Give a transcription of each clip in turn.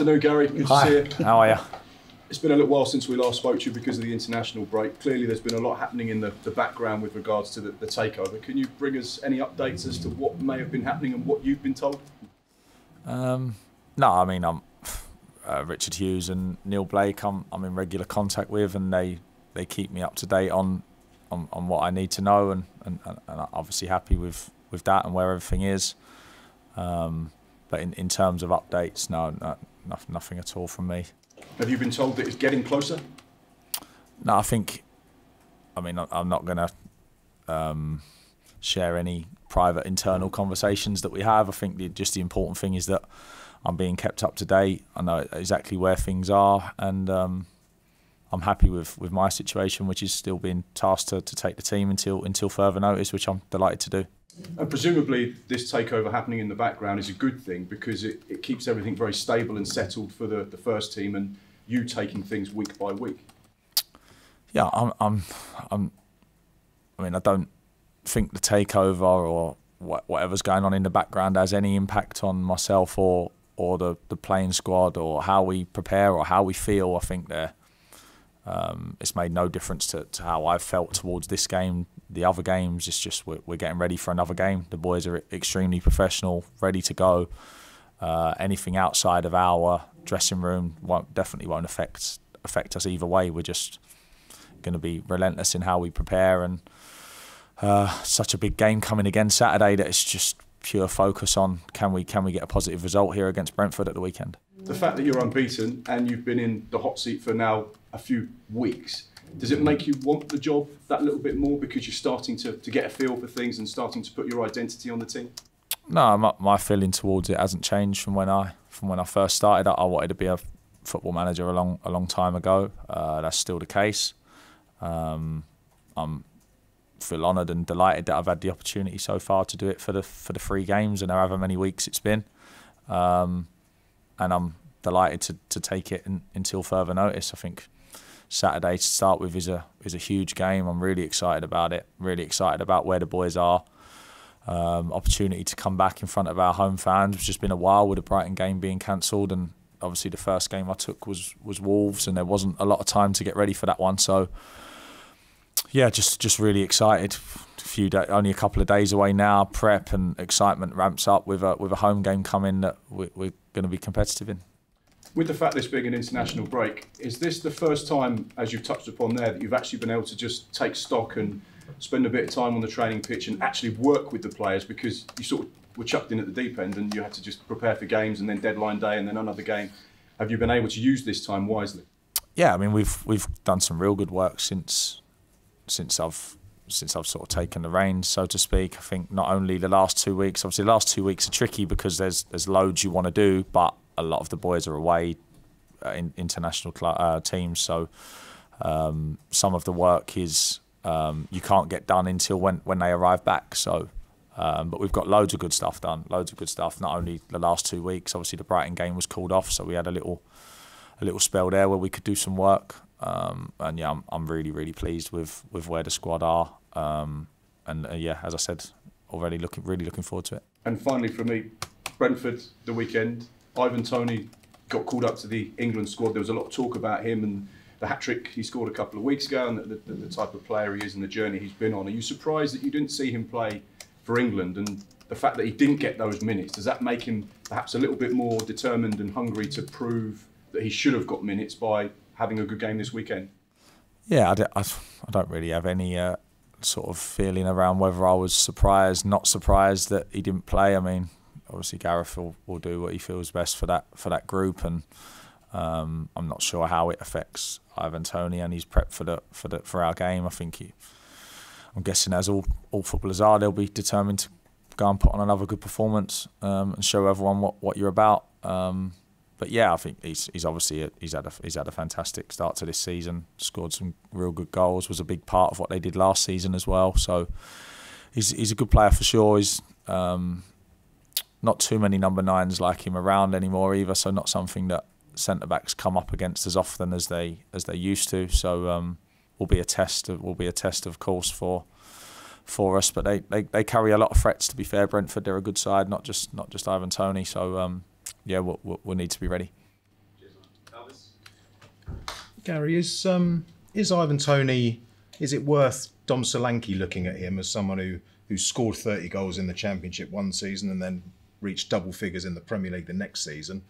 afternoon, Gary. Good to see you. How are you? It's been a little while since we last spoke to you because of the international break. Clearly, there's been a lot happening in the background with regards to the takeover. Can you bring us any updates as to what may have been happening and what you've been told? No, I mean, Richard Hughes and Neil Blake, I'm in regular contact with, and they keep me up to date on what I need to know, and I'm obviously happy with that and where everything is. But in terms of updates, no, nothing at all from me. Have you been told that it's getting closer? No, I think, I mean, I'm not going to share any private internal conversations that we have. I think just the important thing is that I'm being kept up to date. I know exactly where things are, and I'm happy with my situation, which is still being tasked to take the team until further notice, which I'm delighted to do. And presumably this takeover happening in the background is a good thing because it keeps everything very stable and settled for the first team, and you taking things week by week. Yeah, I mean, I don't think the takeover or whatever's going on in the background has any impact on myself or the playing squad or how we prepare or how we feel. I think it's made no difference to how I've felt towards this game, the other games. It's just we're getting ready for another game. The boys are extremely professional, ready to go. Anything outside of our dressing room definitely won't affect us either way. We're just going to be relentless in how we prepare, and such a big game coming again Saturday that it's just pure focus on can we get a positive result here against Brentford at the weekend. The fact that you're unbeaten and you've been in the hot seat for now a few weeks, does it make you want the job that little bit more because you're starting to get a feel for things and starting to put your identity on the team? No, my feeling towards it hasn't changed from when I first started. I wanted to be a football manager a long time ago. That's still the case. I'm feel honoured and delighted that I've had the opportunity so far to do it for the 3 games and however many weeks it's been. And I'm delighted to take it until further notice. I think Saturday to start with is a huge game. I'm really excited about it. Really excited about where the boys are. Opportunity to come back in front of our home fans. It's just been a while with the Brighton game being cancelled, and obviously the first game I took was Wolves, and there wasn't a lot of time to get ready for that one. So yeah, just really excited. Only a couple of days away now. Prep and excitement ramps up with a home game coming that we're going to be competitive in. With the fact this being an international break, is this the first time, as you've touched upon there, that you've actually been able to just take stock and spend a bit of time on the training pitch and actually work with the players? Because you sort of were chucked in at the deep end and you had to just prepare for games and then deadline day and then another game. Have you been able to use this time wisely? Yeah, I mean, we've done some real good work since I've sort of taken the reins, so to speak. I think not only the last 2 weeks, obviously the last 2 weeks are tricky because there's loads you want to do, but a lot of the boys are away in international teams, so some of the work is you can't get done until when they arrive back. So, but we've got loads of good stuff done, loads of good stuff. Not only the last 2 weeks, obviously the Brighton game was called off, so we had a little spell there where we could do some work. And yeah, I'm really pleased with where the squad are, yeah, as I said, already really looking forward to it. And finally from me, Brentford the weekend, Ivan Toney got called up to the England squad. There was a lot of talk about him and the hat-trick he scored a couple of weeks ago and the type of player he is and the journey he's been on. Are you surprised that you didn't see him play for England, and the fact that he didn't get those minutes, does that make him perhaps a little bit more determined and hungry to prove that he should have got minutes by having a good game this weekend? Yeah, I don't really have any sort of feeling around whether I was surprised, not surprised that he didn't play. I mean, obviously Gareth will do what he feels best for that group, and I'm not sure how it affects Ivan Toney and his prep for our game. I think I'm guessing as all footballers are, they'll be determined to go and put on another good performance and show everyone what you're about. But yeah, I think he's had a fantastic start to this season. Scored some real good goals. Was a big part of what they did last season as well. So he's a good player for sure. He's not too many number 9s like him around anymore either. So not something that centre backs come up against as often as they used to. So will be a test of course for us. But they carry a lot of threats. To be fair, Brentford, they're a good side. Not just Ivan Toney. So yeah, we'll need to be ready. Gary, is Ivan Toney, is it worth Dom Solanke looking at him as someone who scored 30 goals in the Championship one season and then reached double figures in the Premier League the next season?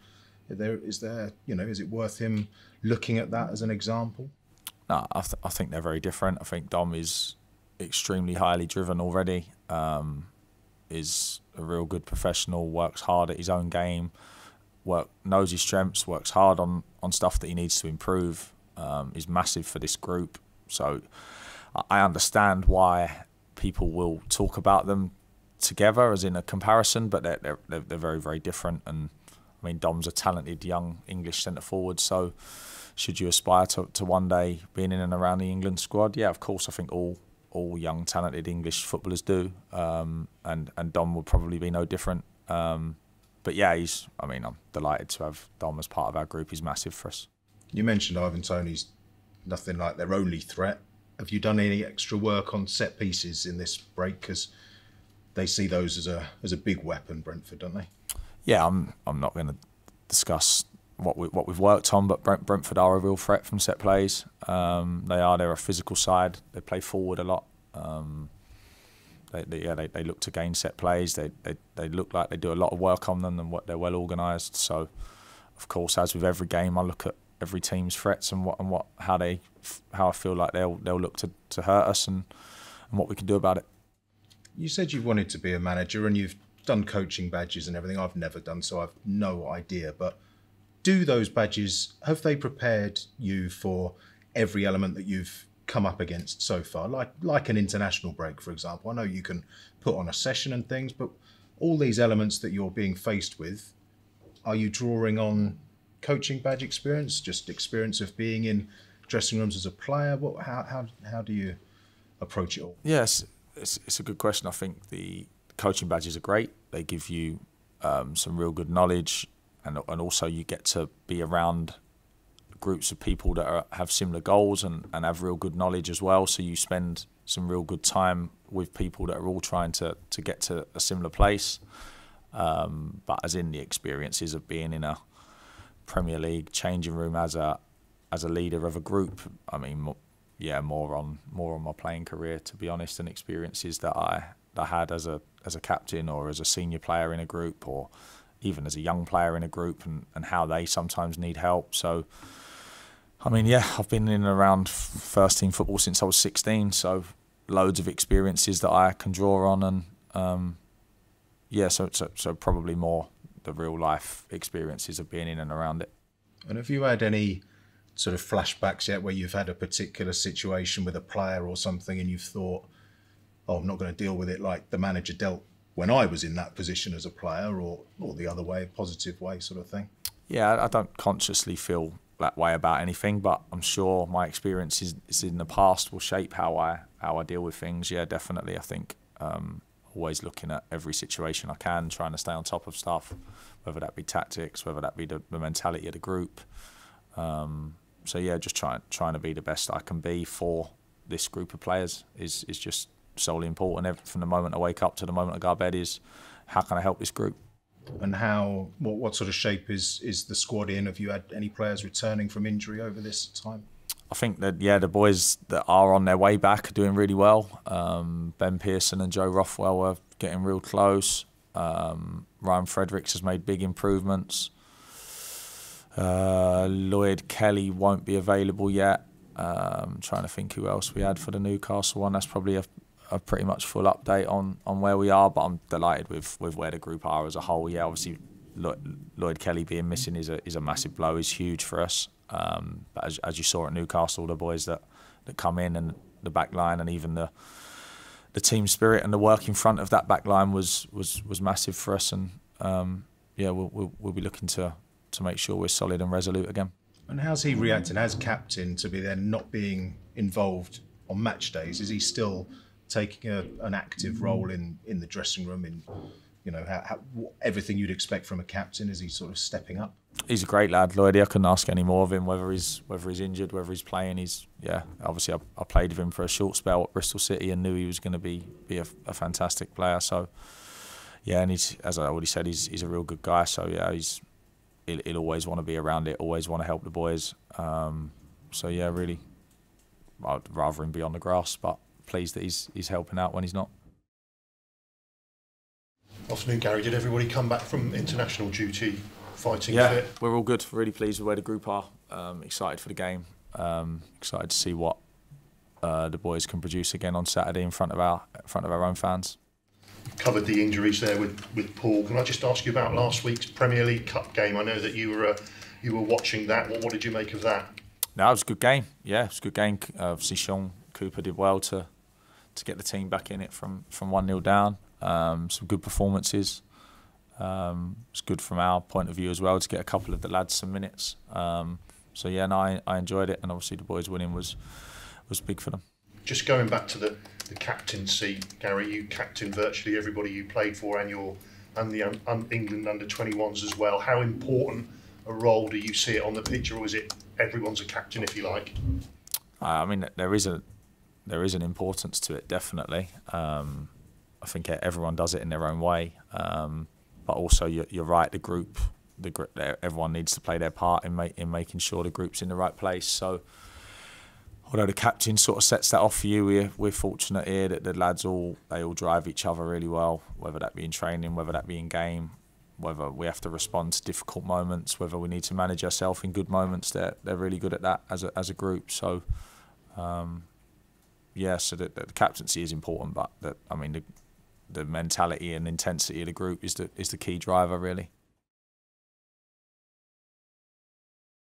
Is it worth him looking at that as an example? No, I think they're very different. I think Dom is extremely highly driven already. Is a real good professional, works hard at his own game, knows his strengths, works hard on stuff that he needs to improve, is massive for this group. So I understand why people will talk about them together as in a comparison, but they're very, very different. And I mean, Dom's a talented young English centre-forward, so should you aspire to one day being in and around the England squad? Yeah, of course, I think all young, talented English footballers do, and Dom would probably be no different. But yeah, I mean, I'm delighted to have Dom as part of our group. He's massive for us. You mentioned Ivan Toney's nothing like their only threat. Have you done any extra work on set pieces in this break? Because they see those as a big weapon, Brentford, don't they? Yeah, I'm not going to discuss what we've worked on, but Brentford are a real threat from set plays. They're a physical side. They play forward a lot. They look to gain set plays. They look like they do a lot of work on them, and they're well organised. So, of course, as with every game, I look at every team's threats and how I feel like they'll look to hurt us and what we can do about it. You said you wanted to be a manager, and you've done coaching badges and everything. I've never done, so I've no idea. But do those badges, have they prepared you for every element that you've come up against so far? Like an international break, for example. I know you can put on a session and things, but all these elements that you're being faced with, are you drawing on coaching badge experience, just experience of being in dressing rooms as a player? How do you approach it all? Yes, it's a good question. I think the coaching badges are great. They give you some real good knowledge, and also you get to be around groups of people that have similar goals and have real good knowledge as well. So you spend some real good time with people that are all trying to get to a similar place. But as in the experiences of being in a Premier League changing room as a leader of a group, I mean, yeah, more on my playing career, to be honest, and experiences that I had as a captain or as a senior player in a group, or even as a young player in a group, and how they sometimes need help. So, I mean, yeah, I've been in and around first team football since I was 16, so loads of experiences that I can draw on, and yeah, so probably more the real life experiences of being in and around it. And have you had any sort of flashbacks yet where you've had a particular situation with a player or something and you've thought, oh, I'm not going to deal with it like the manager dealt when I was in that position as a player, or the other way, positive way sort of thing? Yeah, I don't consciously feel that way about anything, but I'm sure my experiences in the past will shape how I deal with things. Yeah, definitely. I think always looking at every situation I can, trying to stay on top of stuff, whether that be tactics, whether that be the mentality of the group. So yeah, just trying to be the best I can be for this group of players is just solely important. From the moment I wake up to the moment I go to bed is, how can I help this group? And what sort of shape is the squad in? Have you had any players returning from injury over this time? I think that, yeah, the boys that are on their way back are doing really well. Ben Pearson and Joe Rothwell are getting real close. Ryan Fredericks has made big improvements. Lloyd Kelly won't be available yet. I'm trying to think who else we had for the Newcastle one. That's probably a pretty much full update on where we are, but I'm delighted with where the group are as a whole. Yeah, obviously Lloyd Kelly being missing is a massive blow. Is huge for us. But as you saw at Newcastle, the boys that come in and the back line, and even the team spirit and the work in front of that back line was massive for us. And yeah, we'll be looking to make sure we're solid and resolute again. And how's he reacting as captain to be then not being involved on match days? Is he still taking an active role in the dressing room, in, you know, everything you'd expect from a captain? Is he sort of stepping up? He's a great lad, Lloyd. I couldn't ask any more of him. Whether he's injured, whether he's playing, yeah. Obviously, I played with him for a short spell at Bristol City and knew he was going to be a fantastic player. So yeah, and he's, as I already said, he's a real good guy. So yeah, he'll always want to be around it. Always want to help the boys. So yeah, really, I'd rather him be on the grass, but pleased that he's helping out when he's not. Afternoon, Gary. Did everybody come back from international duty fighting fit? Yeah, we're all good. Really pleased with where the group are. Excited for the game. Excited to see what the boys can produce again on Saturday in front of our own fans. You've covered the injuries there with Paul. Can I just ask you about last week's Premier League Cup game? I know that you were watching that. What did you make of that? No, it was a good game. Yeah, it was a good game. Obviously, Sean Cooper did well to get the team back in it from 1-0 down. Some good performances. It's good from our point of view as well to get a couple of the lads some minutes. So yeah, and I enjoyed it, and obviously the boys winning was big for them. Just going back to the captaincy, Gary, you captained virtually everybody you played for, and the England under 21s as well. How important a role do you see it on the pitch, or is it everyone's a captain if you like? I mean, there is an importance to it, definitely. I think everyone does it in their own way, but also you're right. The group, everyone needs to play their part in making sure the group's in the right place. So, although the captain sort of sets that off for you, we're fortunate here that the lads all drive each other really well. Whether that be in training, whether that be in game, whether we have to respond to difficult moments, whether we need to manage ourselves in good moments, they're really good at that as a group. So, yeah, so the captaincy is important, but I mean the mentality and intensity of the group is the key driver, really.